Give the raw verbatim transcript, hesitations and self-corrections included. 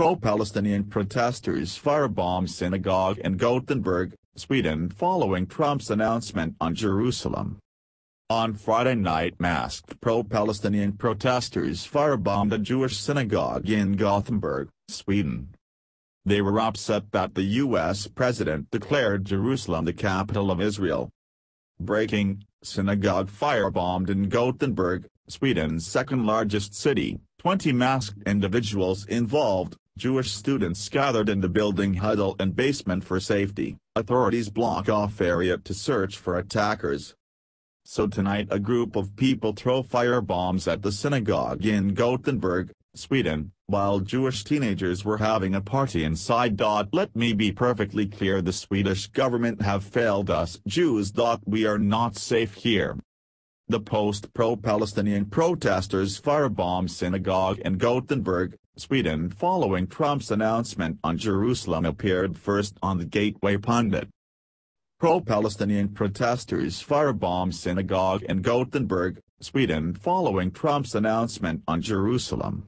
pro-Palestinian protesters firebomb synagogue in Gothenburg, Sweden following Trump's announcement on Jerusalem. On Friday night, masked pro-Palestinian protesters firebombed a Jewish synagogue in Gothenburg, Sweden. They were upset that the U S president declared Jerusalem the capital of Israel. Breaking: synagogue firebombed in Gothenburg, Sweden's second-largest city. Twenty masked individuals involved. Jewish students gathered in the building huddle and basement for safety. Authorities block off area to search for attackers. So tonight a group of people throw firebombs at the synagogue in Gothenburg, Sweden, while Jewish teenagers were having a party inside. Let me be perfectly clear, the Swedish government have failed us Jews. We are not safe here. The post-pro-Palestinian protesters firebombed synagogue in Gothenburg, Sweden following Trump's announcement on Jerusalem appeared first on the Gateway Pundit. Pro-Palestinian protesters firebombed synagogue in Gothenburg, Sweden following Trump's announcement on Jerusalem.